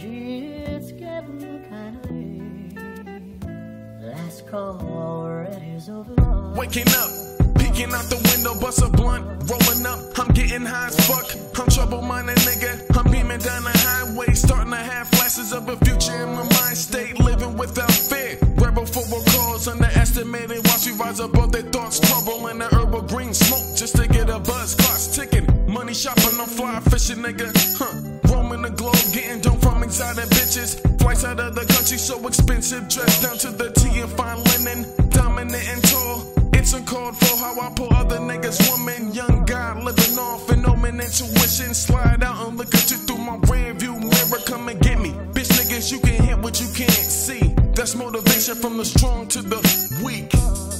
It's getting kind of late. Last call already's over. Waking up, peeking out the window, bust a blunt, rolling up. I'm getting high as fuck. I'm trouble-minded, nigga. I'm beaming down the highway, starting to have flashes of a future in my mind state, living without fear. Rebel for a cause, underestimated. Watch we rise above their thoughts, trouble in the herbal green smoke just to get a buzz. Clock's ticking, money shopping, I'm fly fishing, nigga. Roaming the globe, getting dope from exotic bitches. Flights out of the country, so expensive. Dressed down to the T and fine linen, dominant and tall. It's uncalled for how I pull other niggas' woman. Young guy living off and omen intuition. Slide out and look at you through my rearview mirror. Come and get me, bitch niggas. You can hit what you can't see. That's motivation from the strong to the weak.